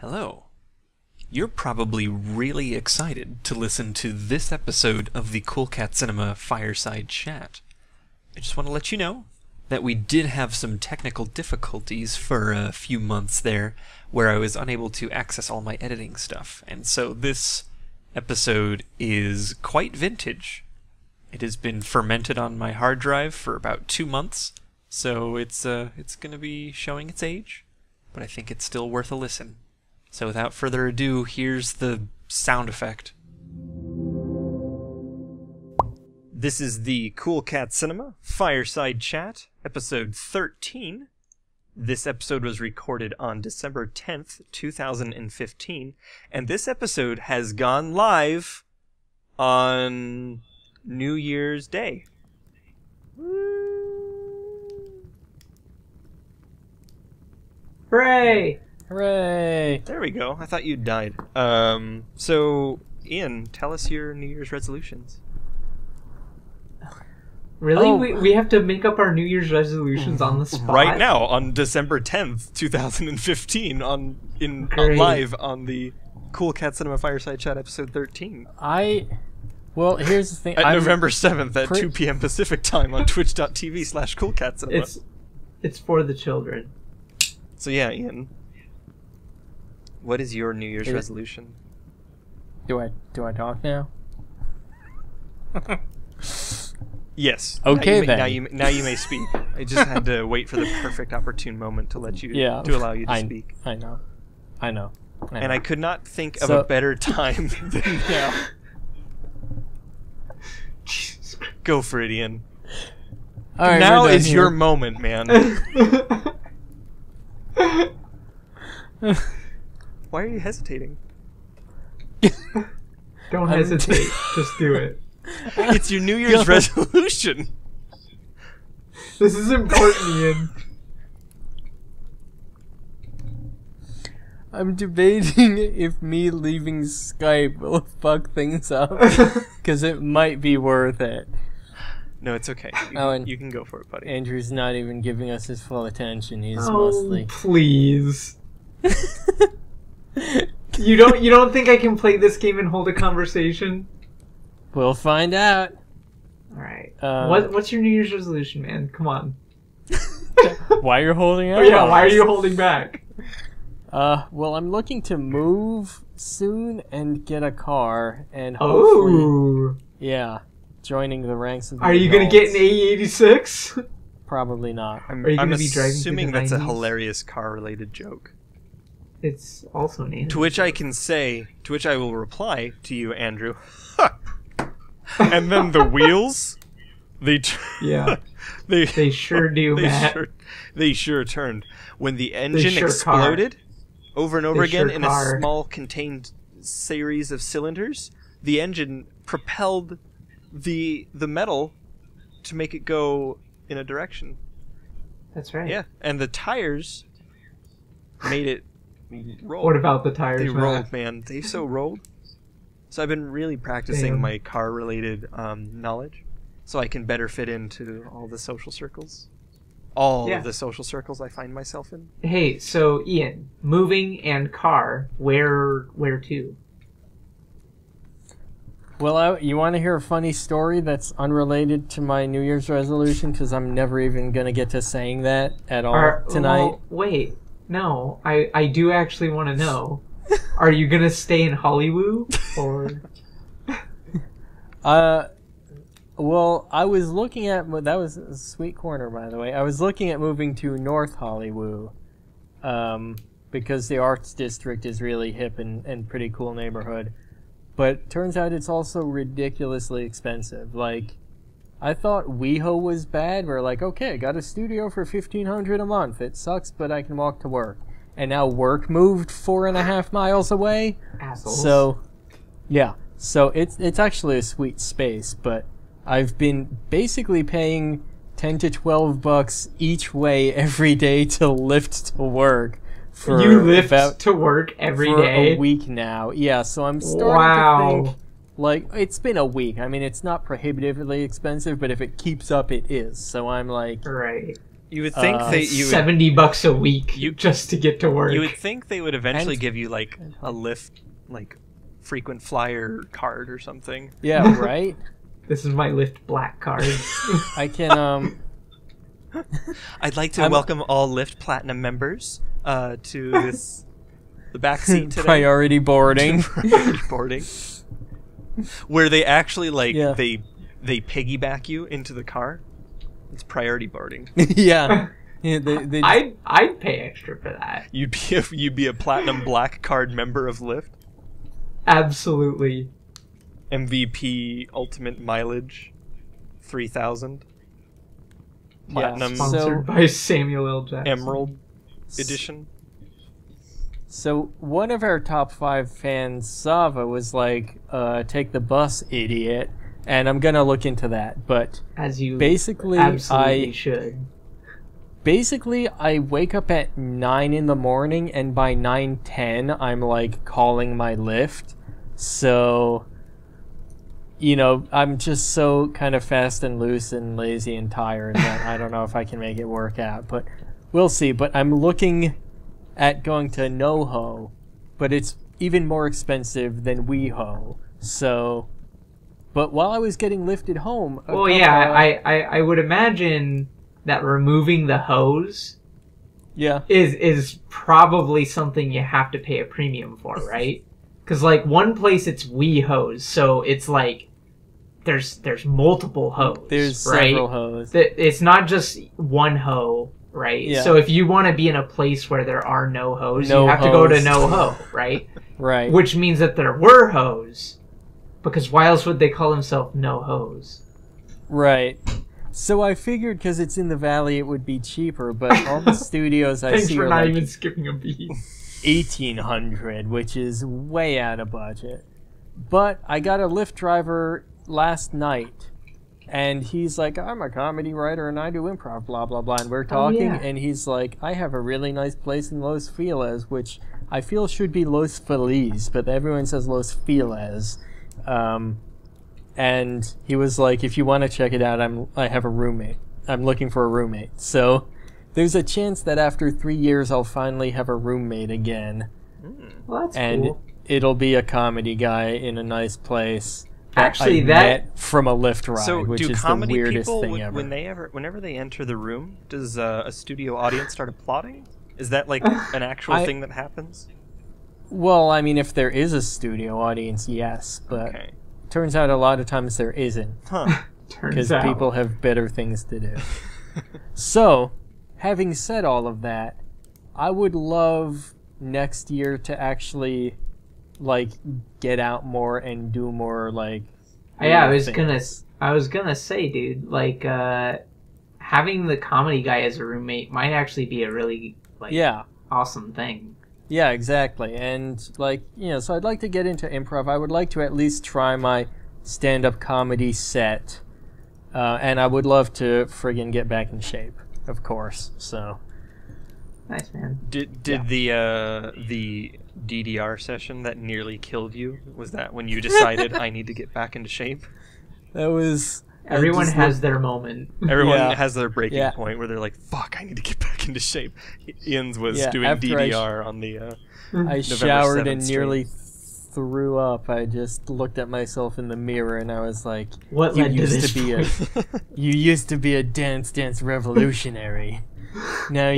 Hello. You're probably really excited to listen to this episode of the Cool Cat Cinema Fireside Chat. I just want to let you know that we did have some technical difficulties for a few months there where I was unable to access all my editing stuff, and so this episode is quite vintage. It has been fermented on my hard drive for about 2 months, so it's going to be showing its age, but I think it's still worth a listen. So without further ado, here's the sound effect. This is the Cool Cat Cinema Fireside Chat, episode 13. This episode was recorded on December 10th, 2015, and this episode has gone live on New Year's Day. Woo. Hooray! Hooray! There we go. I thought you died. So, Ian, tell us your New Year's resolutions. Really? Oh. We have to make up our New Year's resolutions on the spot? Right now, on December 10th, 2015, on live on the Cool Cat Cinema Fireside Chat episode 13. Well, here's the thing. At November 7th at 2 p.m. Pacific time on twitch.tv/coolcatcinema. It's for the children. So yeah, Ian. What is your New Year's resolution? Do I talk now? Yes. Okay, then. Now you may speak. I just had to wait for the perfect opportune moment to let you to allow you to speak. I know. And I could not think of a better time than now. Go for it, Ian. All right, now is your moment, man. Why are you hesitating? Don't hesitate. Just do it. It's your New Year's resolution. This is important, Ian. I'm debating if me leaving Skype will fuck things up. Because it might be worth it. No, it's okay. You can go for it, buddy. Andrew's not even giving us his full attention. He's mostly... please. You don't think I can play this game and hold a conversation? We'll find out. All right. What's your New Year's resolution, man? Come on. Why you're holding out? Oh yeah, why are you holding back? Well, I'm looking to move soon and get a car and hopefully joining the ranks of the adults. You going to get an AE86? Probably not. I'm assuming that's a hilarious car-related joke. It's also needed. To which I will reply to you, Andrew. And then the wheels, they sure do, Matt. They sure turned. When the engine exploded over and over again in a small contained series of cylinders, the engine propelled the metal to make it go in a direction. That's right. Yeah, and the tires made it. Rolled. What about the tires? They rolled, man. They so rolled. So I've been really practicing my car-related knowledge, so I can better fit into all the social circles. All of the social circles I find myself in. Hey, so Ian, moving and car, where to? Well, you want to hear a funny story that's unrelated to my New Year's resolution? Because I'm never even going to get to saying that at all tonight. Well, wait. No, I do actually want to know. Are you going to stay in Hollywood? Or... well, I was looking at... That was a sweet corner, by the way. I was looking at moving to North Hollywood because the Arts District is really hip and pretty cool neighborhood. But turns out it's also ridiculously expensive. Like, I thought WeHo was bad. We're like, okay, got a studio for $1,500 a month. It sucks, but I can walk to work. And now work moved 4.5 miles away. Assholes. So, yeah. So it's actually a sweet space, but I've been basically paying $10 to $12 each way every day to Lyft to work. You Lyft to work every day? For a week now. Yeah. So I'm starting to think. Like, it's been a week. I mean, it's not prohibitively expensive, but if it keeps up, it is. So I'm like, You would think $70 a week just to get to work. You would think they would eventually give you like a Lyft frequent flyer card or something. Yeah, right. This is my Lyft Black card. I can I'd like to welcome all Lyft Platinum members to this the backseat today. Priority boarding. Priority boarding. Where they actually they piggyback you into the car. It's priority boarding. Yeah, they I'd pay extra for that. You'd be a Platinum Black card member of Lyft. Absolutely. MVP ultimate mileage 3,000. Platinum sponsored by Samuel L. Jackson. Emerald edition. So one of our top 5 fans, Sava, was like, "Take the bus, idiot." And I'm gonna look into that, but as you basically should. Basically, I wake up at 9 in the morning, and by 9:10, I'm like calling my Lyft. So, you know, I'm just so kind of fast and loose and lazy and tired that I don't know if I can make it work out, but we'll see. But I'm looking at going to NoHo, but it's even more expensive than WeHo. So. But while I was getting lifted home... Well, yeah, I would imagine that removing the hose is probably something you have to pay a premium for, right? Because, like, one place it's WeHo, so it's, like, there's multiple hose, there's several hose. It's not just one hoe, right? Yeah. So if you want to be in a place where there are no hose, you have to go to NoHo, right? Right. Which means that there were hose... Because why else would they call himself No Hose? Right. So I figured because it's in the valley, it would be cheaper. But all the studios I see are like $1,800, which is way out of budget. But I got a Lyft driver last night, and he's like, "I'm a comedy writer and I do improv, blah blah blah." And we're talking, and he's like, "I have a really nice place in Los Feliz, which I feel should be Los Feliz, but everyone says Los Feliz." And he was like, "If you want to check it out, I have a roommate. I'm looking for a roommate." So there's a chance that after 3 years, I'll finally have a roommate again. Well, that's cool. It'll be a comedy guy in a nice place. Actually, I met from a Lyft ride, which is the weirdest thing ever. Whenever they enter the room, does a studio audience start applauding? Is that like an actual thing that happens? Well, I mean, if there is a studio audience, yes, but turns out a lot of times there isn't. Huh. Because people have better things to do. So, having said all of that, I would love next year to actually, like, get out more and do more, like... Yeah, I was gonna say, dude, like, having the comedy guy as a roommate might actually be a really, like, awesome thing. Yeah, exactly. And, like, you know, so I'd like to get into improv. I would like to at least try my stand-up comedy set. And I would love to friggin' get back in shape, of course. So nice, man. Did the DDR session that nearly killed you, was that when you decided I need to get back into shape? That was... Everyone has their moment. Everyone has their breaking point where they're like, "Fuck, I need to get back into shape." Ian's was doing DDR on the I showered and nearly threw up. I just looked at myself in the mirror and I was like, "What you used to be a Dance Dance revolutionary. Now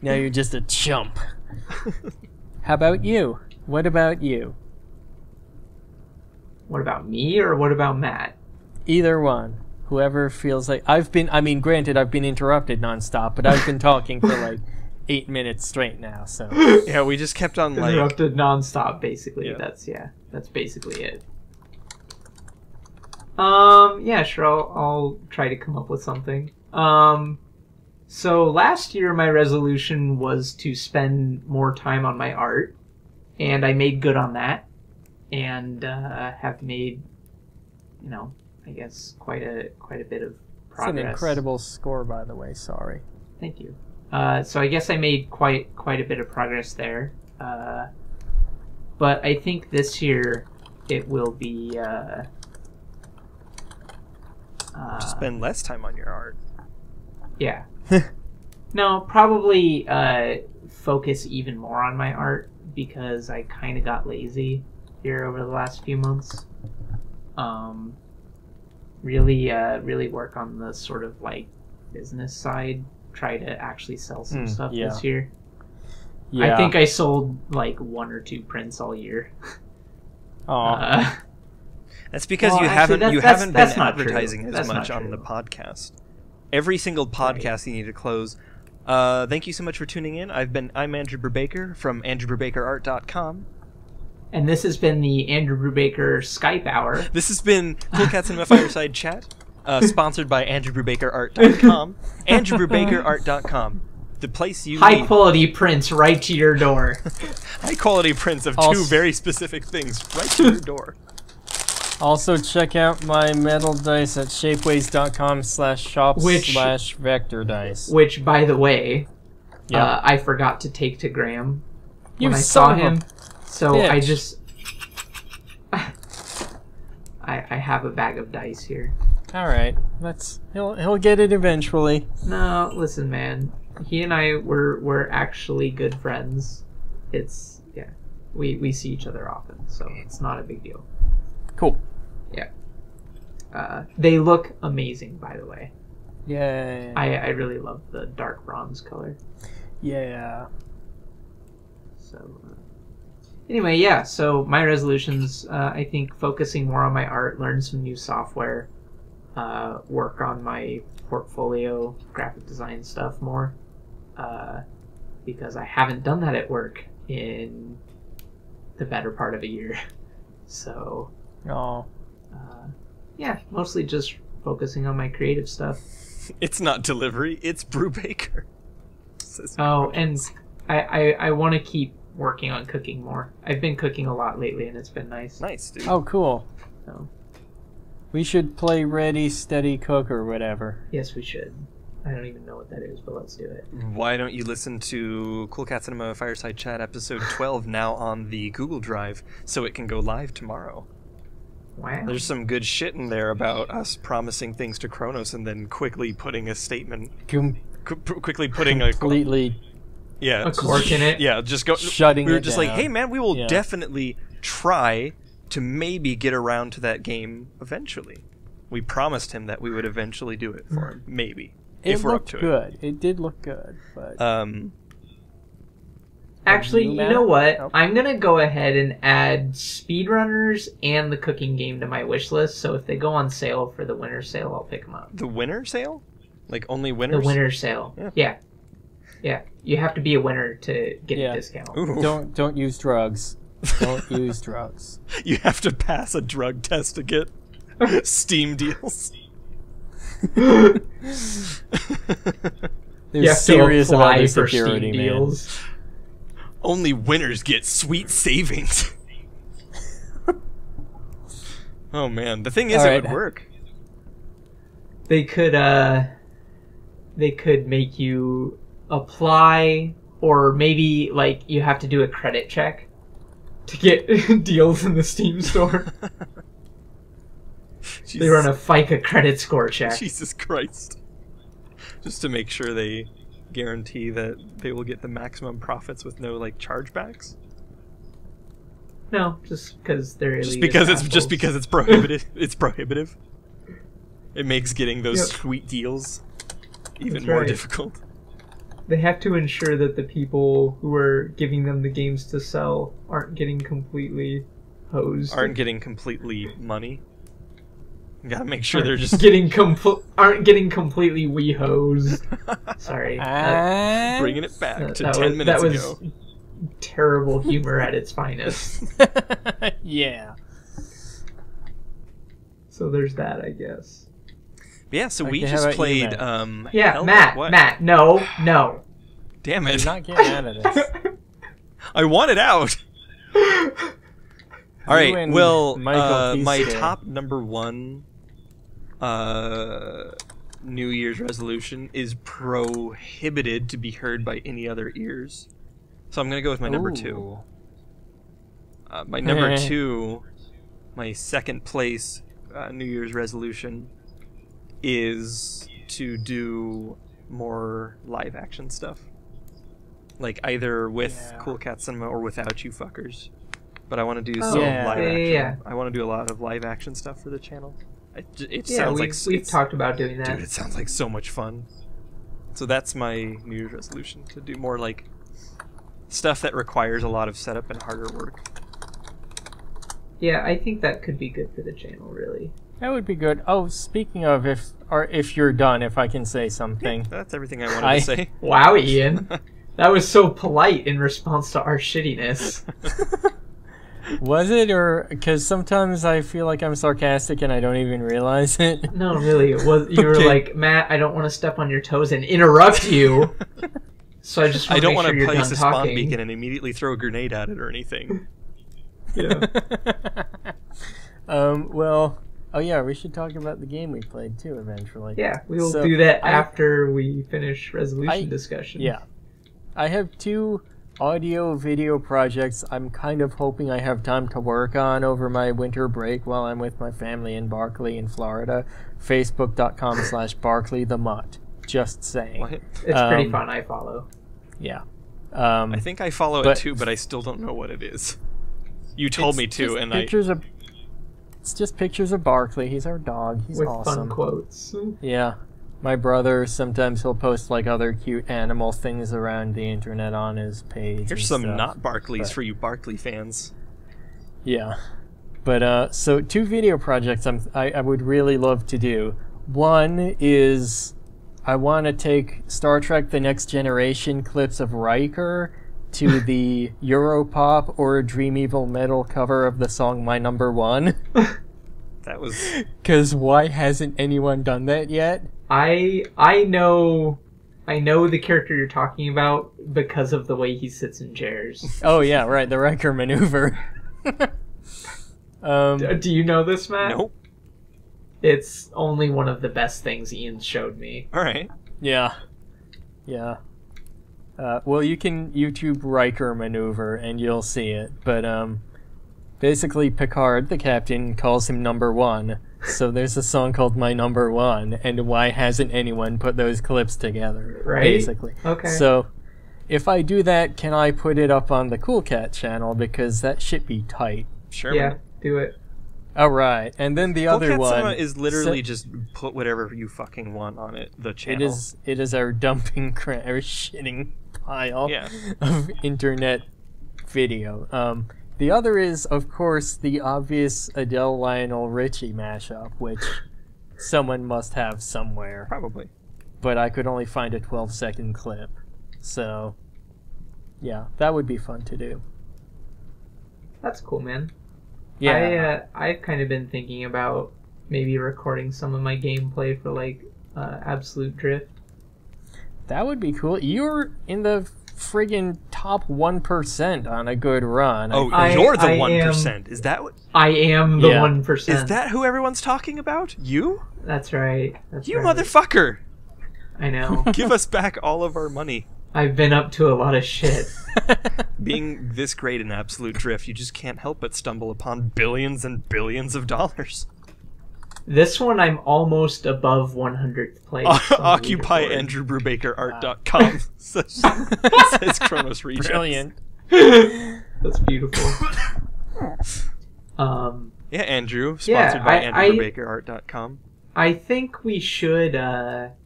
you're just a chump." How about you? What about you? What about me or what about Matt? Either one. Whoever feels like... granted, I've been interrupted nonstop, but I've been talking for, like, 8 minutes straight now, so... Yeah, we just kept on, like... Interrupted nonstop, basically. Yeah. That's basically it. Yeah, sure, I'll try to come up with something. So last year, my resolution was to spend more time on my art, and I made good on that, and have made, you know... I guess quite a bit of progress. It's an incredible score, by the way. Sorry. Thank you. So I guess I made quite a bit of progress there. But I think this year it will be to spend less time on your art. Yeah, No, probably focus even more on my art, because I kind of got lazy here over the last few months. Really work on the sort of like business side. Try to actually sell some stuff this year. Yeah. I think I sold like 1 or 2 prints all year. That's because you haven't been advertising as much on the podcast. Every single podcast you need to close. Thank you so much for tuning in. I'm Andrew Brubaker from AndrewBrubakerArt.com. And this has been the Andrew Brubaker Skype Hour. This has been Cool Cat Cinema Fireside Chat, sponsored by AndrewBrubakerArt.com. AndrewBrubakerArt.com. The place you high-quality prints right to your door. High-quality prints of two very specific things right to your door. Also, check out my metal dice at shapeways.com/shop/Vector Dice. Which, by the way, I forgot to take to Graham when I saw him. So I just... I have a bag of dice here. All right, he'll get it eventually. No, listen, man. He and I were actually good friends. It's we see each other often, so it's not a big deal. Cool. Yeah. They look amazing, by the way. Yay. I really love the dark bronze color. Yeah. So, anyway, yeah, so my resolutions, I think focusing more on my art, learn some new software, work on my portfolio, graphic design stuff more, because I haven't done that at work in the better part of a year. So... Oh, yeah, mostly just focusing on my creative stuff. It's not delivery, it's Brubaker. Oh, and I want to keep working on cooking more. I've been cooking a lot lately, and it's been nice. Nice, dude. Oh, cool. So, we should play Ready, Steady, Cook or whatever. Yes, we should. I don't even know what that is, but let's do it. Why don't you listen to Cool Cat Cinema Fireside Chat episode 12 now on the Google Drive so it can go live tomorrow? Wow. There's some good shit in there about us promising things to Kronos and then quickly putting a statement, quickly putting a cork in it. Yeah, just go. Shutting. We were just down. Like, hey man, we will definitely try to maybe get around to that game eventually. We promised him that we would eventually do it for him, maybe if we're up to good. It. It did look good, but actually, you know what? Oh. I'm going to go ahead and add Speedrunners and the cooking game to my wish list, so if they go on sale for the winter sale, I'll pick them up. The winter sale? Like, only winners? The winter sale. Yeah. Yeah. You have to be a winner to get a discount. Ooh. Don't use drugs. Don't use drugs. You have to pass a drug test to get Steam deals. There's serious amount of security, man. Deals. Only winners get sweet savings. Oh man, the thing is, it would work. They could make you apply, or maybe like you have to do a credit check to get deals in the Steam store. They run a FICA credit score check. Jesus Christ! Just to make sure they guarantee that they will get the maximum profits with no like chargebacks. No, just because they're just because it's prohibitive. It's prohibitive. It makes getting those sweet deals even more difficult. They have to ensure that the people who are giving them the games to sell aren't getting completely hosed. Aren't getting completely money. You gotta make sure they're just aren't getting completely WeHo'd. Sorry, bringing it back to 10 minutes ago. That was terrible humor at its finest. Yeah. So there's that, I guess. Yeah. So we just played. You, Matt? Yeah, Matt. What? Matt, no. Damn it! You're not getting out of this. I want it out. All right. Well, my top #1. New Year's resolution is prohibited to be heard by any other ears, so I'm gonna go with my #2. My #2, my second place New Year's resolution, is to do more live action stuff. Like either with Cool Cat Cinema or without you fuckers. But I want to do some live action. Yeah. I want to do a lot of live action stuff for the channel. It sounds like we've talked about doing that. Dude, it sounds like so much fun. So that's my New Year's resolution, to do more like stuff that requires a lot of setup and harder work. Yeah, I think that could be good for the channel, really. That would be good. Oh, speaking of, if you're done, if I can say something. Yeah, that's everything I wanted to say. Wow, Ian. That was so polite in response to our shittiness. Was it? Or because sometimes I feel like I'm sarcastic and I don't even realize it. No, really, it was. You were like, Matt, I don't want to step on your toes and interrupt you. So I just want to make sure you're done talking. I don't want to place a spawn beacon and immediately throw a grenade at it or anything. Yeah. Well, oh yeah, we should talk about the game we played too eventually. Yeah, we will do that after we finish resolution discussion. Yeah, I have two audio-video projects I'm kind of hoping I have time to work on over my winter break while I'm with my family in Barkley in Florida. Facebook.com/BarkleyTheMutt. Just saying. What? It's pretty fun. I follow. Yeah. I think I follow it too, but I still don't know what it is. You told me to, and it's just pictures of Barkley. He's our dog. He's awesome. With fun quotes. Yeah. My brother, sometimes he'll post like other cute animal things around the internet on his page. Here's some not Barkleys for you Barkley fans. Yeah. But so two video projects I would really love to do. One is I want to take Star Trek The Next Generation clips of Riker to the Europop or Dreamevil metal cover of the song My Number One. That was... Because why hasn't anyone done that yet? I know the character you're talking about because of the way he sits in chairs. Oh yeah, right, the Riker maneuver. Do you know this, Matt? Nope. It's only one of the best things Ian showed me. All right. Yeah. Yeah. Well, you can YouTube Riker maneuver and you'll see it, but basically Picard, the captain, calls him Number One. So there's a song called My Number One, and why hasn't anyone put those clips together, right? Basically. Okay. So if I do that, can I put it up on the Cool Cat channel? Because that should be tight. Sure. Yeah, do it. All right. And then the other one... Cool Cat Cinema is literally just put whatever you fucking want on it, the channel. It is our shitting pile of internet video. The other is, of course, the obvious Adele Lionel Richie mashup, which someone must have somewhere. Probably. But I could only find a 12-second clip. So, yeah, that would be fun to do. That's cool, man. Yeah. I've kind of been thinking about maybe recording some of my gameplay for, like, Absolute Drift. That would be cool. You're in the... friggin' top 1% on a good run. Oh, you're the 1%. Is that what? I am the 1%. Is that who everyone's talking about? You? That's right. You motherfucker! I know. Give us back all of our money. I've been up to a lot of shit. Being this great in Absolute Drift, you just can't help but stumble upon billions and billions of dollars. This one I'm almost above 100th place. OccupyandrewBrubakerart.com says Kronos Regions. Brilliant. That's beautiful. Yeah, Andrew, sponsored by AndrewBrubakerArt.com. I think we should kind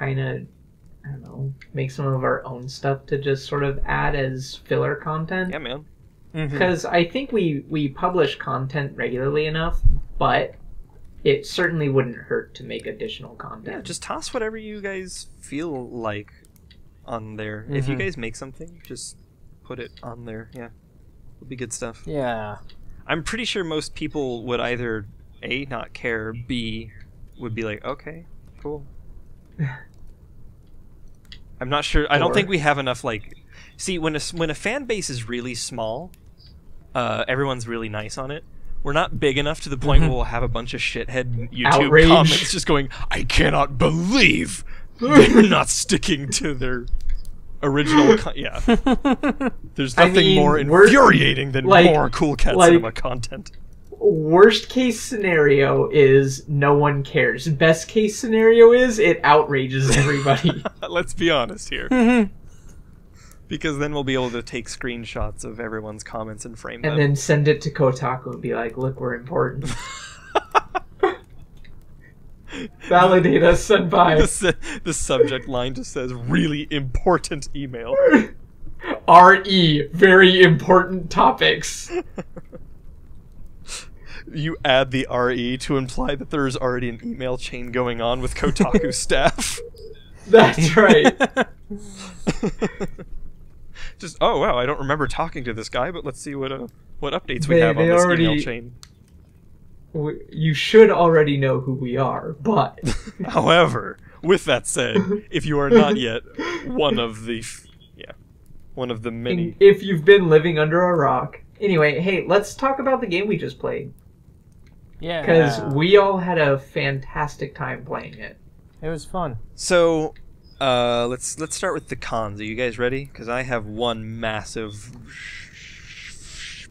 of, I don't know, make some of our own stuff to just sort of add as filler content. Yeah, man. Because I think we publish content regularly enough, but... it certainly wouldn't hurt to make additional content. Yeah, just toss whatever you guys feel like on there. Mm-hmm. If you guys make something, just put it on there. Yeah, it'll be good stuff. Yeah. I'm pretty sure most people would either A, not care, B, would be like, okay, cool. I'm not sure. I don't think we have enough, like... See, when a fan base is really small, everyone's really nice on it. We're not big enough to the point where we'll have a bunch of shithead YouTube comments just going, I cannot believe they're not sticking to their original... yeah. There's nothing more infuriating than more Cool Cat Cinema content. worst case scenario is no one cares. Best case scenario is it outrages everybody. Let's be honest here. Mm-hmm. Because then we'll be able to take screenshots of everyone's comments and frame them. And then send it to Kotaku and be like, look, we're important. Validate us, send by. The subject line just says, really important email. RE, very important topics. You add the RE to imply that there's already an email chain going on with Kotaku staff. That's right. Just, oh wow, I don't remember talking to this guy, but let's see what updates we have on this email chain. You should already know who we are, but... However, with that said, if you are not yet one of the... yeah, one of the many... If you've been living under a rock. Anyway, hey, let's talk about the game we just played. Yeah. Because we all had a fantastic time playing it. It was fun. So... let's start with the cons. Are you guys ready? Because I have one massive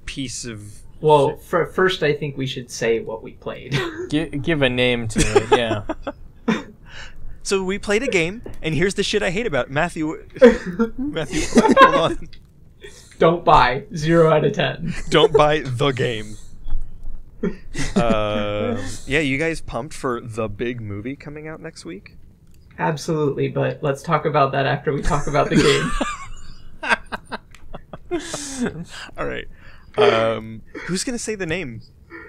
piece of... Well, first I think we should say what we played. Give a name to it, yeah. So we played a game, and here's the shit I hate about it. Matthew, hold on. Don't buy. 0 out of 10. Don't buy the game. Yeah, you guys pumped for the big movie coming out next week? Absolutely, but let's talk about that after we talk about the game. All right. Who's gonna say the name?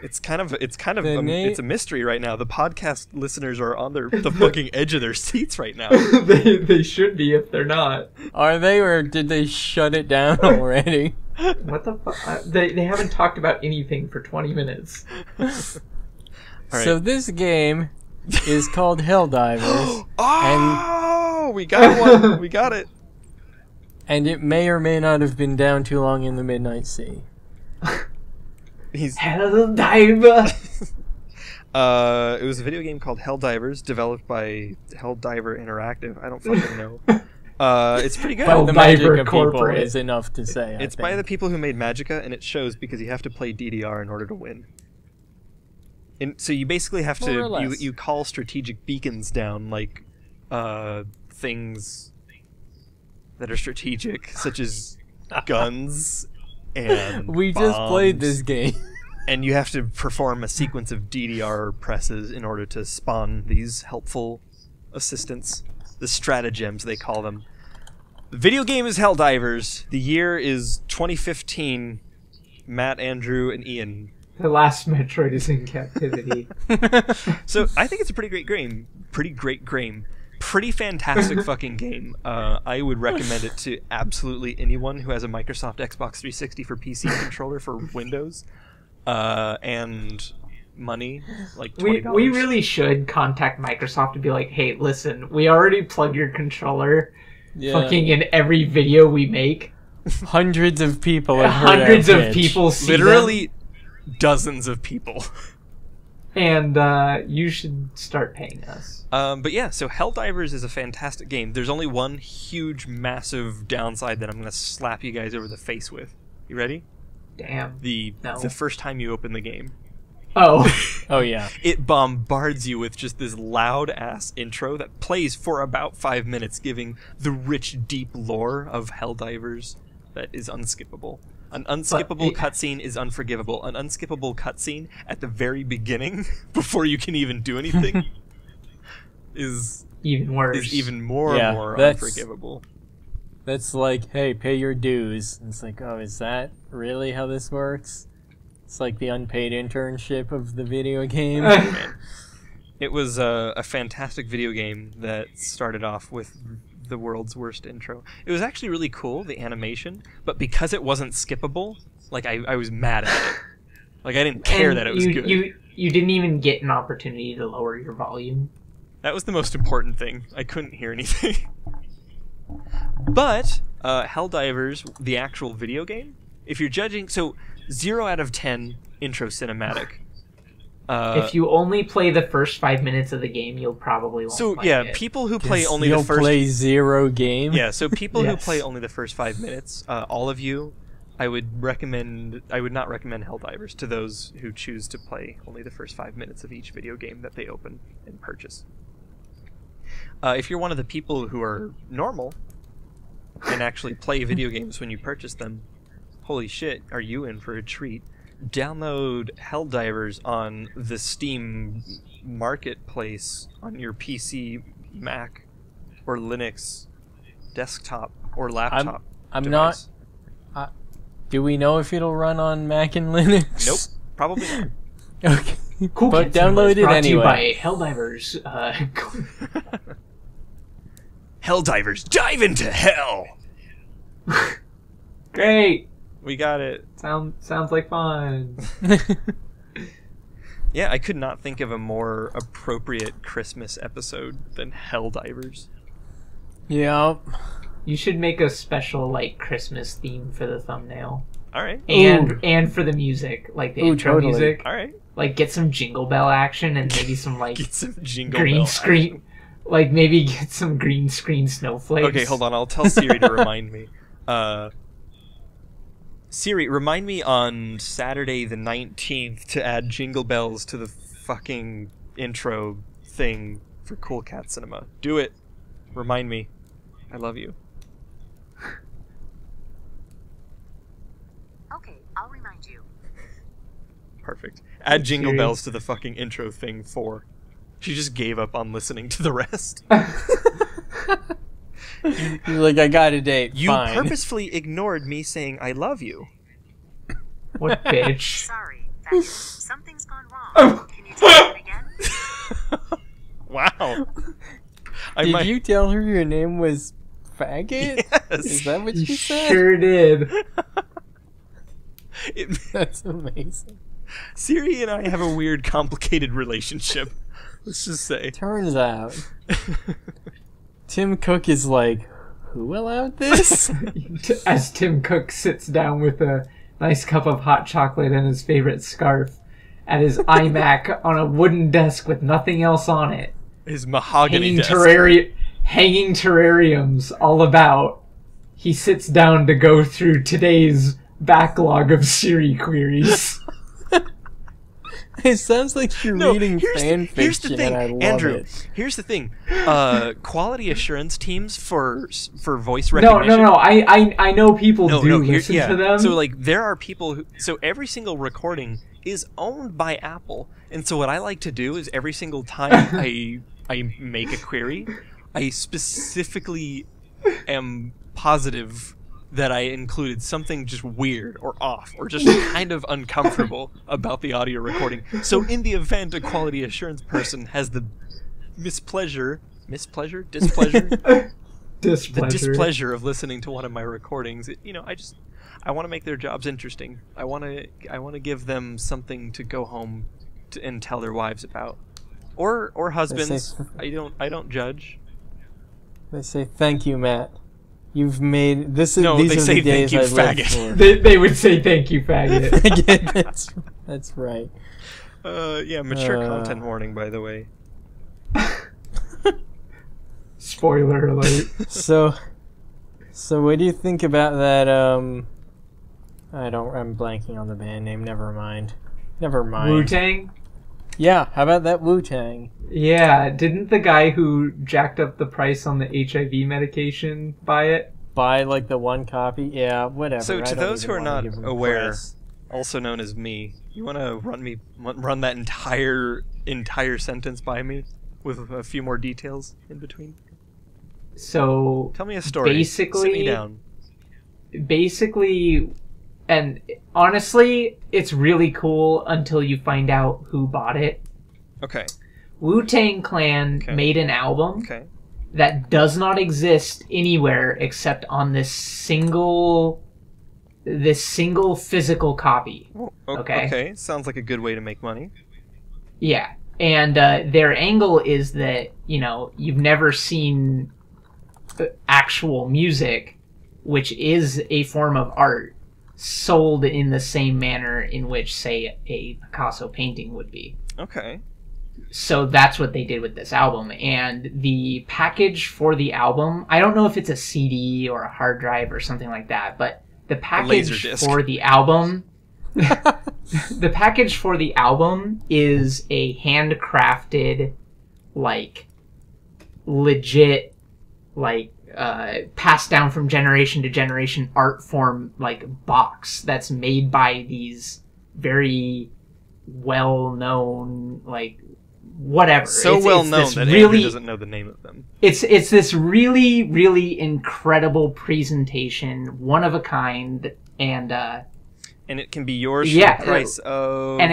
It's a mystery right now. The podcast listeners are on the fucking edge of their seats right now. They should be if they're not. Are they, or did they shut it down already? What the fuck? They haven't talked about anything for 20 minutes. All right. So this game is called Helldivers. Oh, and we got one. We got it. And it may or may not have been down too long in the Midnight Sea. He's Helldiver. It was a video game called Helldivers, developed by Hell Diver Interactive. I don't fucking know. It's pretty good. By the Magica people is enough to say. It's by the people who made Magica, and it shows because you have to play DDR in order to win. And so you basically have to you call strategic beacons down, like things that are strategic, such as guns and we bombs, just played this game. And you have to perform a sequence of DDR presses in order to spawn these helpful assistants, the stratagems they call them. The video game is Helldivers. The year is 2015. Matt, Andrew, and Ian. The last Metroid is in captivity. So I think it's a pretty great game. Pretty fantastic fucking game. I would recommend it to absolutely anyone who has a Microsoft Xbox 360 for PC controller for Windows. And money, like $20. We really should contact Microsoft and be like, hey, listen, we already plug your controller fucking in every video we make. Hundreds of people have heard Literally... dozens of people. And you should start paying us. But yeah, so Helldivers is a fantastic game. There's only one huge, massive downside that I'm going to slap you guys over the face with. You ready? Damn. The first time you open the game. Oh. Oh, yeah. It bombards you with just this loud-ass intro that plays for about 5 minutes, giving the rich, deep lore of Helldivers that is unskippable. An unskippable cutscene is unforgivable. An unskippable cutscene at the very beginning, before you can even do anything, is even worse. Is even more and more unforgivable. That's like, hey, pay your dues. And it's like, oh, is that really how this works? It's like the unpaid internship of the video game. It was a fantastic video game that started off with the world's worst intro. It was actually really cool, the animation, but because it wasn't skippable, like I was mad at it. Like I didn't care that it was good. You didn't even get an opportunity to lower your volume. That was the most important thing. I couldn't hear anything. But Helldivers, the actual video game, if you're judging, so 0 out of 10 intro cinematic. If you only play the first 5 minutes of the game, you'll probably won't play it. People who play only the first... You'll play zero game? Yeah, so people who play only the first 5 minutes, all of you, I would not recommend Helldivers to those who choose to play only the first 5 minutes of each video game that they open and purchase. If you're one of the people who are normal and actually play video games when you purchase them, holy shit, are you in for a treat. Download Helldivers on the Steam Marketplace on your PC, Mac, or Linux desktop or laptop. I'm not... do we know if it'll run on Mac and Linux? Nope, probably not. Okay. Cool, but download it anyway. Brought to you by Helldivers. Helldivers, dive into hell! Great! We got it. Sounds like fun. Yeah, I could not think of a more appropriate Christmas episode than Helldivers. Yep. You should make a special, like, Christmas theme for the thumbnail. All right. And for the music, like the intro music. All right. Like, get some Jingle Bell action and maybe some, like, get some green screen. Like, maybe get some green screen snowflakes. Okay, hold on. I'll tell Siri to remind me. Siri, remind me on Saturday the 19th to add Jingle Bells to the fucking intro thing for Cool Cat Cinema. Do it. Remind me. I love you. Okay, I'll remind you. Perfect. Add Jingle Bells to the fucking intro thing for. She just gave up on listening to the rest. You're like, I got a date. You fine. Purposefully ignored me saying I love you. What bitch? Sorry, Vector. Something's gone wrong. Oh. Can you tell me again? Wow. Did you tell her your name was Faggot? Yes. Is that what you said? Sure did. That's amazing. Siri and I have a weird, complicated relationship. Let's just say. Turns out, Tim Cook is like, who allowed this? As Tim Cook sits down with a nice cup of hot chocolate and his favorite scarf at his iMac on a wooden desk with nothing else on it. His mahogany desk. Hanging terrariums all about. He sits down to go through today's backlog of Siri queries. It sounds like you're reading fan fiction, and I love Andrew, it. Here's the thing. Quality assurance teams for voice recognition. No. I know people listen to them. So like there are people who. So every single recording is owned by Apple, and so what I like to do is every single time I make a query, I specifically am positive that I included something just weird or off or just kind of uncomfortable about the audio recording. So in the event a quality assurance person has the displeasure of listening to one of my recordings, I want to make their jobs interesting. I want to give them something to go home to and tell their wives about, or husbands. I don't judge. They say thank you, Matt. You've made this. These are the days I live for. They would say thank you, faggot. that's right. Yeah, mature content warning, by the way. Spoiler alert. So what do you think about that? I'm blanking on the band name. Never mind. Wu-Tang? Yeah, how about that Wu-Tang? Yeah, didn't the guy who jacked up the price on the HIV medication buy it? Buy, like, the one copy? Yeah, whatever. So to those who are not aware, also known as me, you want to run that entire sentence by me with a few more details in between? So... Tell me a story. Basically... Sit me down. Basically... And honestly, it's really cool until you find out who bought it. Okay. Wu-Tang Clan made an album that does not exist anywhere except on this single physical copy. Okay. Sounds like a good way to make money. Yeah. And their angle is that, you've never seen actual music, which is a form of art, sold in the same manner in which, say, a Picasso painting would be. Okay. So that's what they did with this album. And the package for the album, I don't know if it's a CD or a hard drive or something like that, but the package for the album the package for the album is a handcrafted, like, legit, like, passed down from generation to generation art form, like, box that's made by these very well-known, like, whatever. So well-known that Andrew doesn't know the name of them. It's this really, really incredible presentation, one of a kind, and it can be yours for the price of... And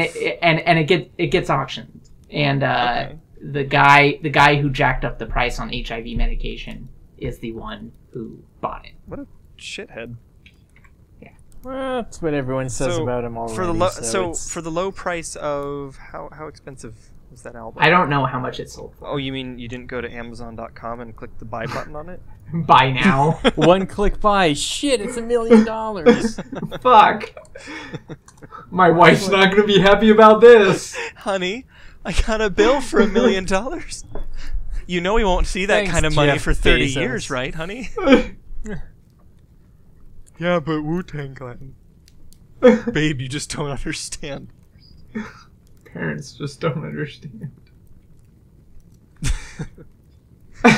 it gets auctioned. And the guy who jacked up the price on HIV medication is the one who bought it. What a shithead. Yeah. Well, that's what everyone says about him already. For the low price of... How expensive was that album? I don't know how much it sold for. Oh, you mean you didn't go to Amazon.com and click the buy button on it? Buy now. One click buy. Shit, it's $1 million. Fuck. My wife's not going to be happy about this. Honey, I got a bill for $1 million. You know we won't see that kind of money for 30 years, right, honey? Yeah, but Wu-Tang Clan. Babe, you just don't understand. Parents just don't understand.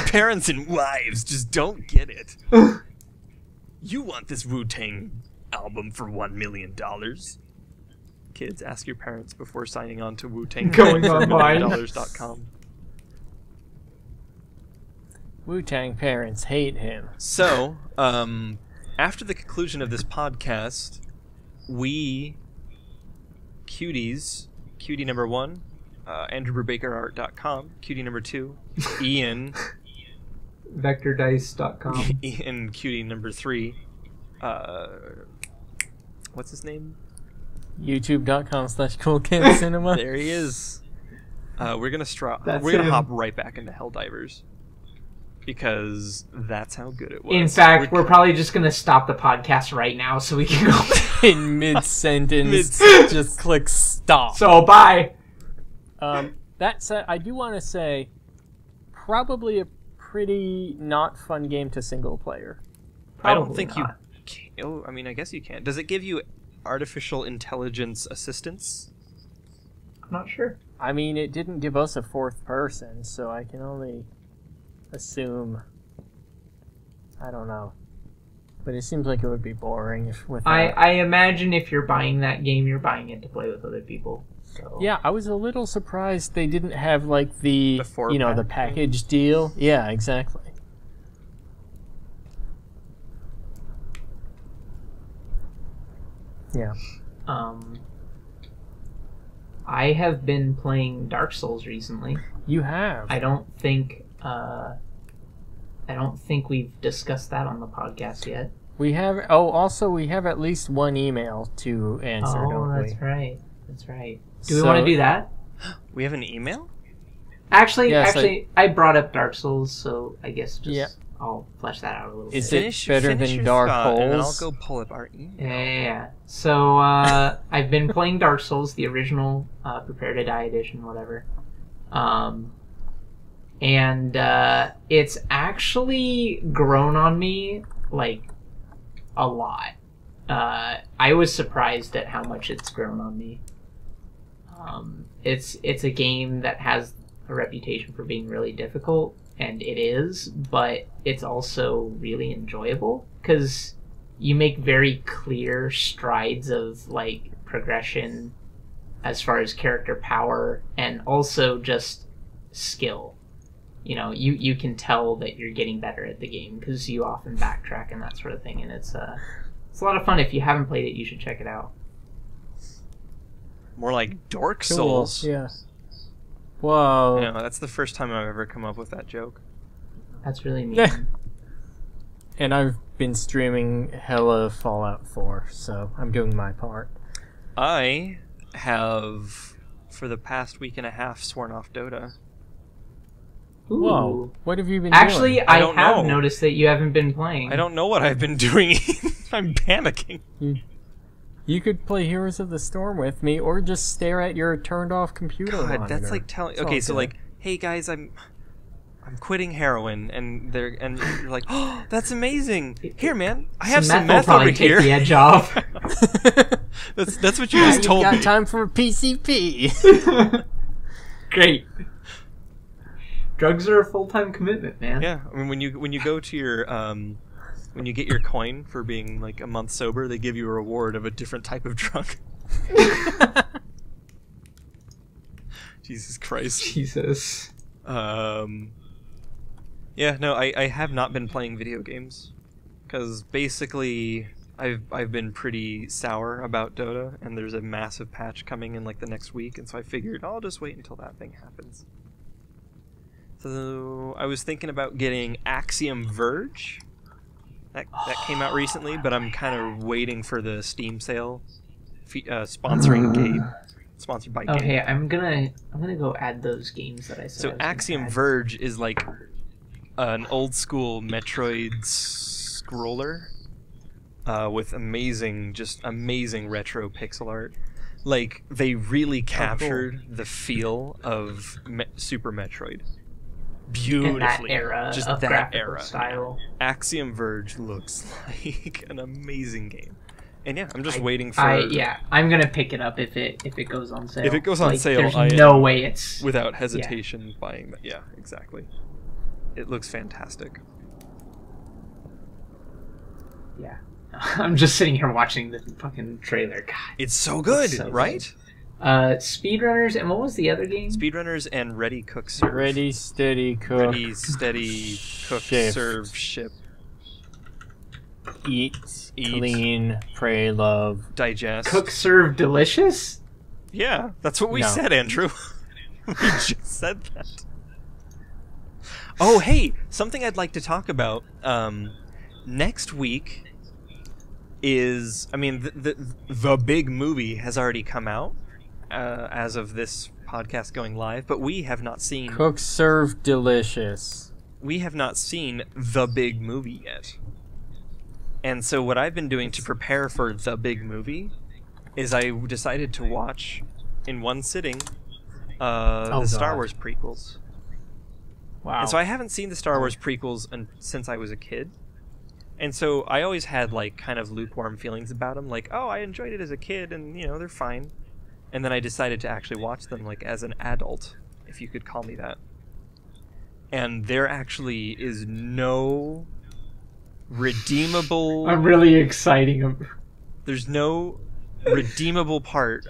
Parents and wives just don't get it. You want this Wu-Tang album for $1 million. Kids, ask your parents before signing on to Wu-Tang. Going online. $1 million.com. Wu-Tang parents hate him. So, after the conclusion of this podcast, we cuties, cutie number one, AndrewBrubakerArt.com, cutie number two, Ian, VectorDice.com, Ian, cutie number three, what's his name? YouTube.com/CoolCatCinema. There he is. We're gonna hop right back into Helldivers, because that's how good it was. In fact, we're probably just going to stop the podcast right now so we can go... In mid-sentence, just click stop. So, bye! That said, I do want to say, probably a pretty not fun game to single player. Probably I don't think not. You can. Oh, I mean, I guess you can. Does it give you artificial intelligence assistance? I'm not sure. I mean, it didn't give us a fourth person, so I can only... assume. I don't know, but it seems like it would be boring if without... I imagine if you're buying that game, you're buying it to play with other people. So yeah, I was a little surprised they didn't have like the package deal. Yeah, exactly. Yeah. I have been playing Dark Souls recently. You have. I don't think we've discussed that on the podcast yet. We have. Oh, also we have at least one email to answer. Oh, don't we? That's right. That's right. Do we want to do that? We have an email. Actually, I brought up Dark Souls, so I guess I'll flesh that out a little bit. Is it better than Dark Souls? And I'll go pull up our email. Yeah. So I've been playing Dark Souls, the original, Prepare to Die edition, whatever. And it's actually grown on me, like, a lot. I was surprised at how much it's grown on me. It's a game that has a reputation for being really difficult, and it is, but it's also really enjoyable, because you make very clear strides of, like, progression as far as character power, and also just skill. You know, you can tell that you're getting better at the game because you often backtrack and that sort of thing, and it's a lot of fun. If you haven't played it, you should check it out. More like Dork Souls. Cool. Yeah. Whoa. You know, that's the first time I've ever come up with that joke. That's really mean. And I've been streaming hella Fallout 4, so I'm doing my part. I have, for the past week and a half, sworn off Dota. Ooh. Whoa! What have you been doing? Actually, I have noticed that you haven't been playing. I don't know what I've been doing. I'm panicking. You could play Heroes of the Storm with me, or just stare at your turned-off computer monitor. God, that's like telling... Okay, so like, hey guys, I'm I'm quitting heroin, and they're and you're like, oh, that's amazing. Here, man, I have some meth over here. Take the edge off. That's what you just told me. Got time for a PCP. Great. Drugs are a full-time commitment, man. Yeah, I mean, when you go to your when you get your coin for being like a month sober, they give you a reward of a different type of drug. Jesus Christ. Jesus. Yeah, no, I have not been playing video games, because basically I've been pretty sour about Dota, and there's a massive patch coming in like the next week, and so I figured I'll just wait until that thing happens. So I was thinking about getting Axiom Verge. That came out recently, but I'm kind of waiting for the Steam sale, sponsoring game. Sponsored by game. Okay, I'm gonna go add those games that I said. So Axiom Verge is like an old school Metroid scroller with just amazing retro pixel art. Like they really captured the feel of Super Metroid beautifully. That era, just of that era style. Axiom Verge looks like an amazing game. And yeah, I'm just waiting for. Yeah, I'm gonna pick it up if it goes on sale. If it goes on sale, there's no way it's without hesitation buying that. Yeah, exactly. It looks fantastic. Yeah, I'm just sitting here watching the fucking trailer. God, it's so good, right? Speedrunners and what was the other game? Speedrunners and Ready Cook Serve. Ready Steady Cook. Ready Steady Cook Shift. Serve Ship. Eat, clean, pray, love, digest. Cook, serve, delicious? Yeah, that's what we said, Andrew. We just said that. Oh, hey, something I'd like to talk about. Next week is, I mean, the big movie has already come out as of this podcast going live, but we have not seen... Cook, serve, delicious. We have not seen the big movie yet. And so what I've been doing to prepare for the big movie is I decided to watch, in one sitting, the Star Wars prequels. Wow. And so I haven't seen the Star Wars prequels since I was a kid. And so I always had, like, kind of lukewarm feelings about them. Like, oh, I enjoyed it as a kid, and, you know, they're fine. And then I decided to actually watch them, like, as an adult, if you could call me that. And there actually is no... redeemable. I'm really exciting. There's no redeemable part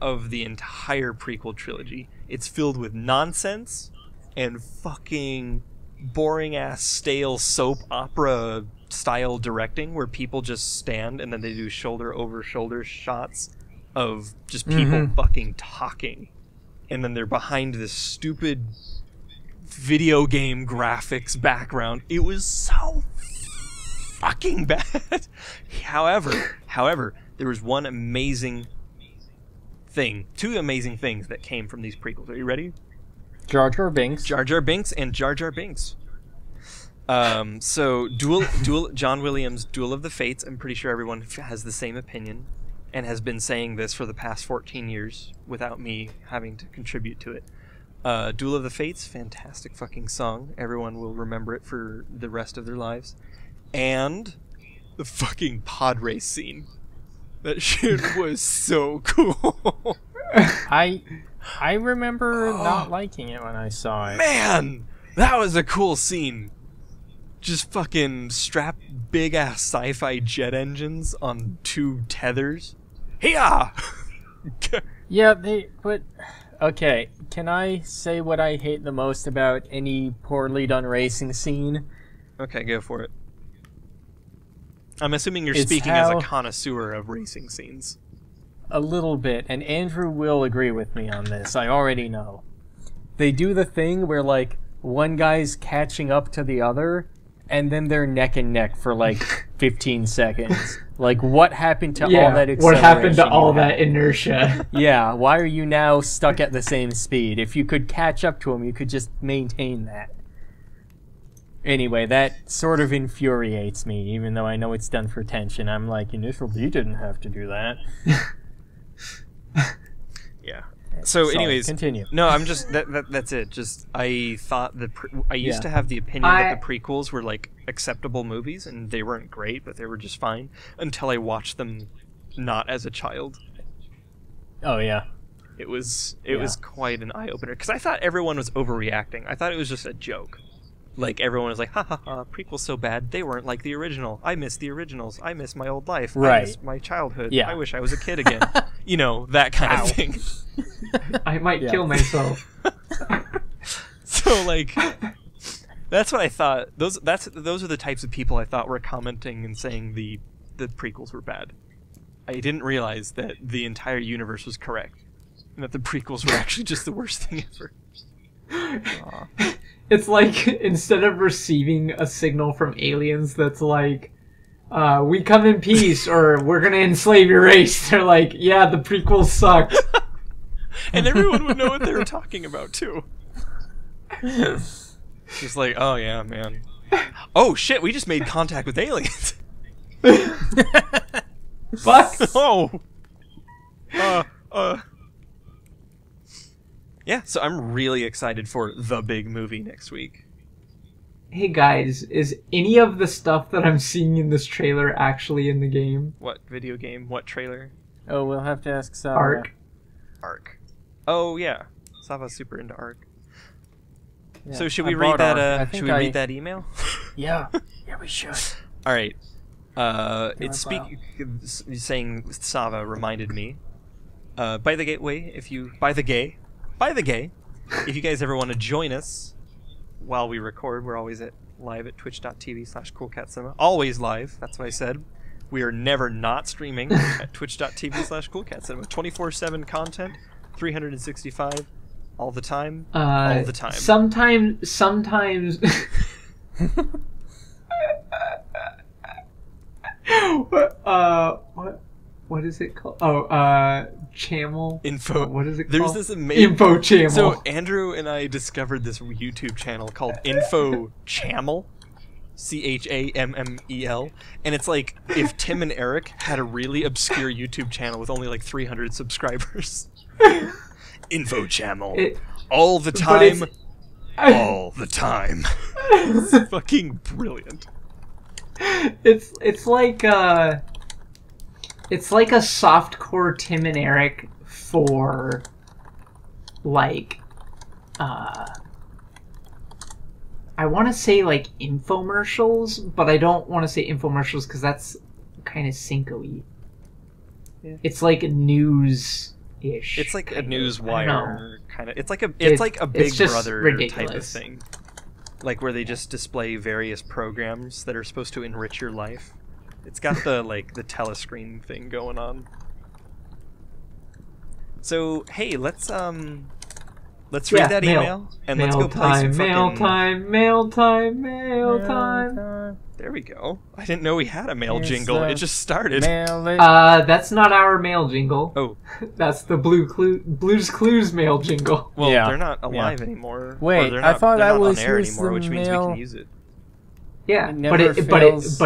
of the entire prequel trilogy. It's filled with nonsense and fucking boring ass stale soap opera style directing where people just stand and then they do shoulder over shoulder shots of just people fucking talking, and then they're behind this stupid video game graphics background. It was so fucking bad. However, there was one amazing thing, two amazing things that came from these prequels. Are you ready? Jar Jar Binks. Jar Jar Binks and Jar Jar Binks. So John Williams' Duel of the Fates, I'm pretty sure everyone has the same opinion and has been saying this for the past 14 years without me having to contribute to it. Duel of the Fates, fantastic fucking song. Everyone will remember it for the rest of their lives. And the fucking pod race scene. That shit was so cool. I remember not liking it when I saw it. Man, that was a cool scene. Just fucking strap big ass sci-fi jet engines on two tethers. Hiya! Yeah, okay, can I say what I hate the most about any poorly done racing scene? Okay, go for it. I'm assuming you're speaking as a connoisseur of racing scenes. A little bit, and Andrew will agree with me on this, I already know. They do the thing where, like, one guy's catching up to the other, and then they're neck and neck for, like, 15 seconds. Like, what happened to all that acceleration? What happened to all that inertia? Yeah, why are you now stuck at the same speed? If you could catch up to him, you could just maintain that. Anyway, that sort of infuriates me, even though I know it's done for tension. I'm like, Initial D didn't have to do that. Yeah. So, sorry, anyways, continue. No, I'm just that's it. Just I thought the I used to have the opinion that the prequels were like acceptable movies, and they weren't great, but they were just fine until I watched them, not as a child. Oh yeah, it was quite an eye opener because I thought everyone was overreacting. I thought it was just a joke. Like, everyone was like, ha ha ha, prequel's so bad, they weren't like the original. I miss the originals. I miss my old life. Right. I miss my childhood. Yeah. I wish I was a kid again. You know, that kind of thing. I might kill myself. So, like, that's what I thought. Those are the types of people I thought were commenting and saying the prequels were bad. I didn't realize that the entire universe was correct. And that the prequels were actually just the worst thing ever. Aww. It's like, instead of receiving a signal from aliens that's like, we come in peace, or we're gonna enslave your race, they're like, yeah, the prequels sucked. And everyone would know what they were talking about, too. Just like, oh yeah, man. Oh shit, we just made contact with aliens. Fuck! Oh! Yeah, so I'm really excited for the big movie next week. Hey guys, is any of the stuff that I'm seeing in this trailer actually in the game? What video game? What trailer? Oh, we'll have to ask Sava. Ark. Ark. Oh yeah, Sava's super into Ark. Yeah, so should we read that? Should we read that email? Yeah, yeah, we should. All right. It's saying Sava reminded me. By the gateway, if you by the gay. By the gay, if you guys ever want to join us while we record, we're always live at twitch.tv/coolcatcinema. Always live, that's what I said. We are never not streaming at twitch.tv/coolcatcinema. 24/7 content, 365, all the time, all the time. Sometimes... What is it called? Oh, Chamel. Info. What is it called? There's this amazing Info Chamel. So Andrew and I discovered this YouTube channel called Info Chamel, CHAMMEL, and it's like if Tim and Eric had a really obscure YouTube channel with only like 300 subscribers. Info Chamel, all the time, all the time. It's fucking brilliant. It's like. It's like a softcore Tim and Eric for, like, I want to say, like, infomercials, but I don't want to say infomercials because that's kind of synco-y. Yeah. It's like news-ish. It's like a newswire kind of. It's like a Big Brother ridiculous. Type of thing, like where they just display various programs that are supposed to enrich your life. It's got the, like, the telescreen thing going on. So, hey, let's read that email, and let's go play some fucking... Mail time. There we go. I didn't know we had a mail jingle. It just started. That's not our mail jingle. Oh. That's the Blue's Clues mail jingle. Well, they're not alive anymore. Wait, I thought that was on air anymore, which means we can use it. Yeah, but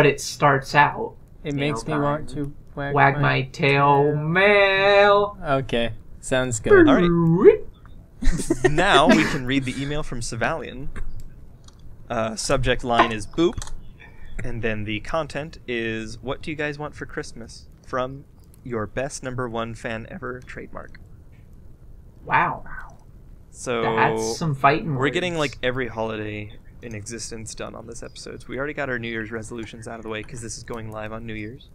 it starts out. It makes me want to wag my tail, mail. Okay, sounds good. All right. Now we can read the email from Savalian. Subject line is boop, and then the content is "What do you guys want for Christmas?" from your best #1 fan ever trademark. Wow. So that's some fighting words. We're getting like every holiday in existence done on this episode. So we already got our New Year's resolutions out of the way because this is going live on New Year's.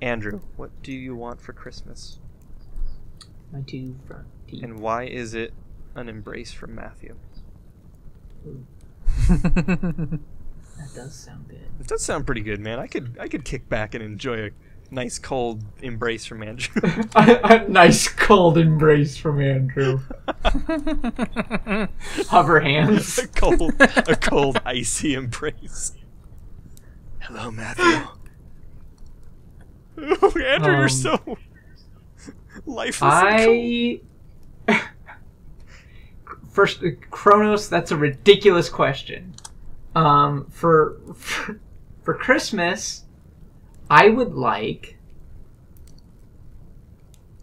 Andrew, what do you want for Christmas? My two front teeth. And why is it an embrace from Matthew? That does sound good. It does sound pretty good, man. I could kick back and enjoy a nice cold embrace from Andrew. A nice cold embrace from Andrew. Hover hands. A cold icy embrace. Hello, Matthew. Oh, Andrew, you're so lifeless. First, Kronos. That's a ridiculous question. For Christmas. I would like,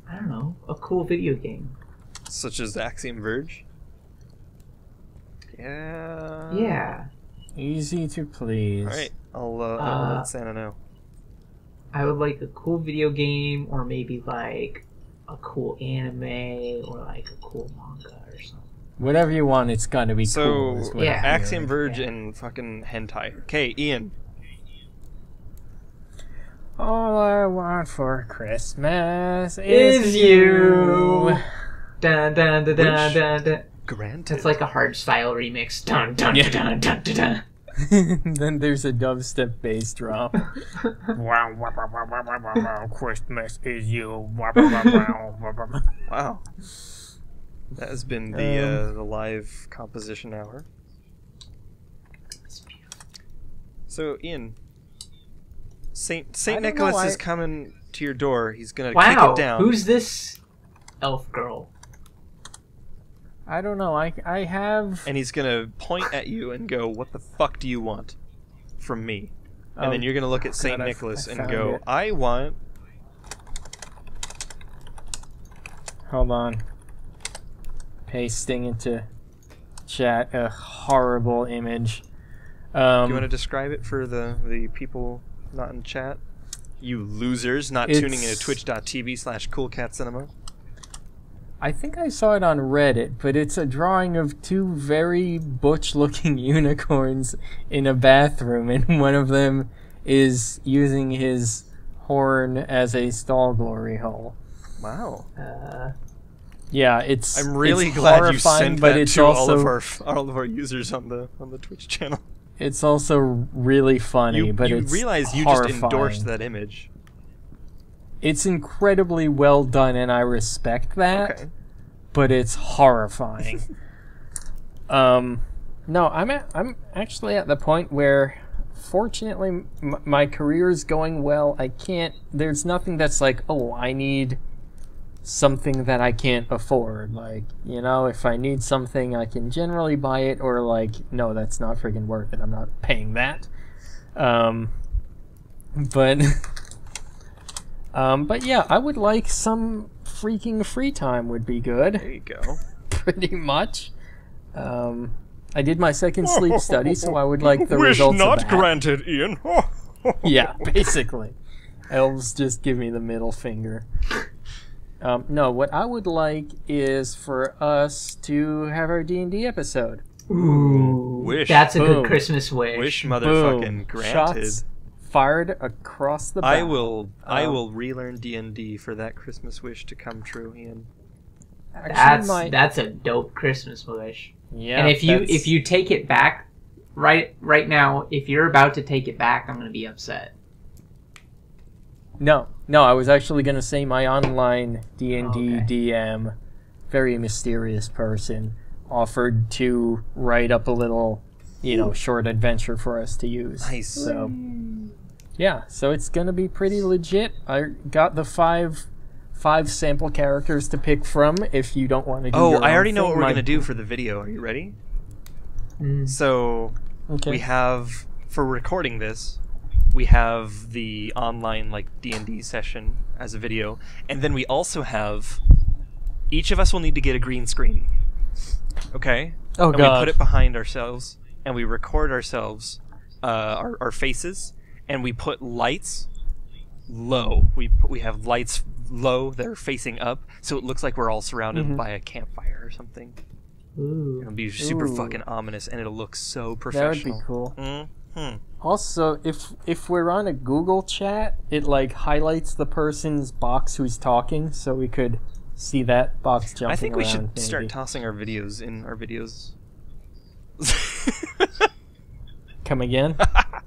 I don't know, a cool video game. such as Axiom Verge. Yeah. Yeah. Easy to please. All right, I'll let Santa know. I would like a cool video game, or maybe like a cool anime, or like a cool manga or something. Whatever you want, it's gotta be cool. So yeah, Axiom Verge and fucking hentai. Okay, Ian. All I want for Christmas is you. Dun dun dun dun dun dun. Granted. It's like a hard style remix. Dun dun dun dun dun dun dun. Then there's a dubstep bass drop. Wow, wow, wow, wow, wow, wow, Christmas is you. Wow, wow, wow, wow, wow. Wow. That has been the live composition hour. So Ian, Saint Nicholas is coming to your door. He's gonna kick it down. Who's this elf girl? I don't know. I have. And he's gonna point at you and go, "What the fuck do you want from me?" And then you're gonna look at Saint Nicholas and go, "I want." Hold on. Pasting into chat a horrible image. Do you want to describe it for the people not in chat? You losers not tuning into twitch.tv/coolcatcinema. I think I saw it on Reddit, but it's a drawing of two very butch-looking unicorns in a bathroom, and one of them is using his horn as a stall glory hole. Wow. Yeah, it's I'm really it's glad you sent that it's to also, all of our users on the Twitch channel. It's also really funny, but it's realize you horrifying. Just endorsed that image. It's incredibly well done, and I respect that, okay. But it's horrifying. No, I'm actually at the point where, fortunately, my career is going well. I can't. There's nothing that's like, oh, I need something that I can't afford. Like, you know, if I need something, I can generally buy it, or like, no, that's not friggin' worth it. I'm not paying that. But yeah, I would like some freaking free time would be good. There you go. Pretty much. I did my second sleep study, so I would like the results of that. Wish not granted, Ian. Yeah, basically. Elves just give me the middle finger. No, what I would like is for us to have our D&D episode. Ooh, wish. That's a good Christmas wish. Wish motherfucking granted. Shots fired across the bow. I will relearn D&D for that Christmas wish to come true, Ian. Actually, that's a dope Christmas wish. Yeah. And if you take it back right now, if you're about to take it back, I'm going to be upset. No, I was actually going to say my online D&D DM, very mysterious person, offered to write up a little, you know, short adventure for us to use. Nice. So, yeah, so it's going to be pretty legit. I got the five sample characters to pick from if you don't want to do your I already know what we're going to do for the video. Are you ready? So, we have, for recording this, we have the online like D&D session as a video, and then we also have each of us will need to get a green screen. Okay. Oh and God. We put it behind ourselves, and we record ourselves, our faces, and we put lights low. We have lights low that are facing up, so it looks like we're all surrounded by a campfire or something. Ooh. It'll be super fucking ominous, and it'll look so professional. That would be cool. Also, if we're on a Google chat, it like highlights the person's box who's talking, so we could see that box jumping around. I think we should start tossing our videos in our videos. Come again?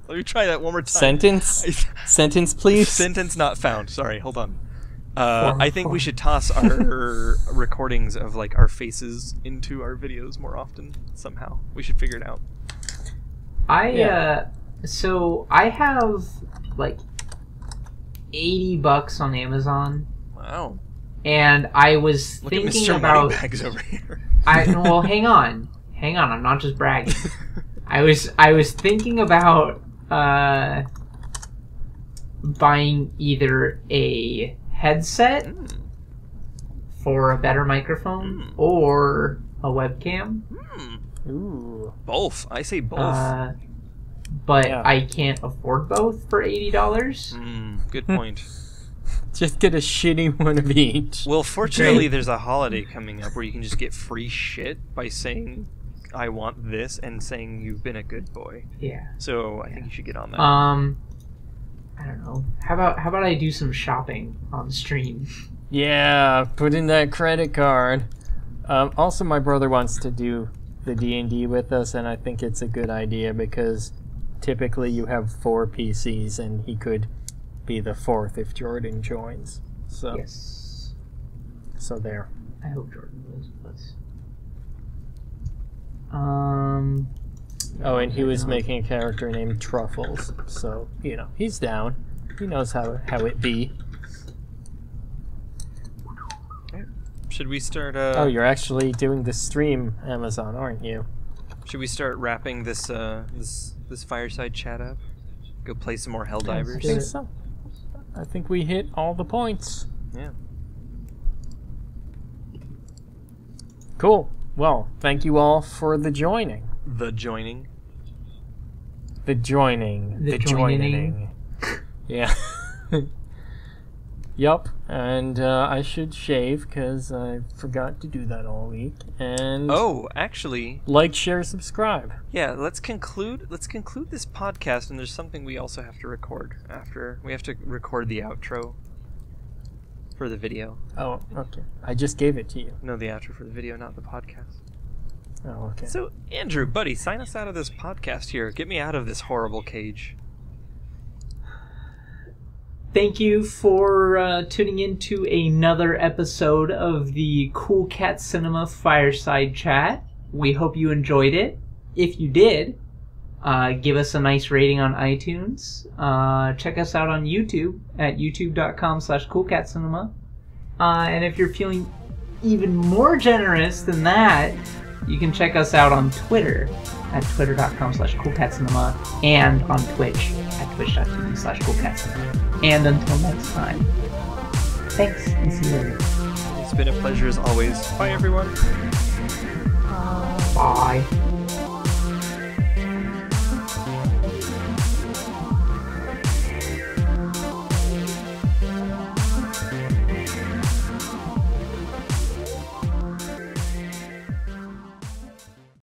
Let me try that one more time. Sentence? Sentence, please? Sentence not found. Sorry, hold on. I think we should toss our recordings of like our faces into our videos more often somehow. We should figure it out. So I have like $80 on Amazon. Wow. And I was thinking about Moneybags over here. Well, hang on, I'm not just bragging. I was thinking about buying either a headset for a better microphone or a webcam. Ooh. Both. I say both. But yeah. I can't afford both for $80. Good point. Just get a shitty one of each. Well, fortunately, there's a holiday coming up where you can just get free shit by saying, I want this, and saying you've been a good boy. Yeah. So I think you should get on that. I don't know. How about I do some shopping on stream? Yeah, put in that credit card. Also, my brother wants to do the D&D with us, and I think it's a good idea because typically you have 4 PCs, and he could be the 4th if Jordan joins. So. Yes. So there. I hope Jordan goes with us. Oh, and he was making a character named Truffles, so, you know, he's down. He knows how it be. Should we start, Oh, you're actually doing the stream, Amazon, aren't you? Should we start wrapping this, this fireside chat up? Go play some more Helldivers? I think so. I think we hit all the points. Yeah. Cool. Well, thank you all for the joining. The joining? The joining. The joining. Yeah. Yup. And I should shave because I forgot to do that all week. And oh, actually, like, share, subscribe. Yeah, let's conclude this podcast, and there's something we also have to record after. We have to record the outro for the video. Oh, okay. I just gave it to you. No, the outro for the video, not the podcast. Oh, okay. So, Andrew, buddy, sign us out of this podcast here. Get me out of this horrible cage. Thank you for tuning in to another episode of the Cool Cat Cinema Fireside Chat. We hope you enjoyed it. If you did, give us a nice rating on iTunes. Check us out on YouTube at youtube.com/coolcatcinema. And if you're feeling even more generous than that, you can check us out on Twitter at twitter.com/coolcatcinema and on Twitch at twitch.tv/coolcatcinema. And until next time, thanks and see you later. It's been a pleasure as always. Bye, everyone. Bye.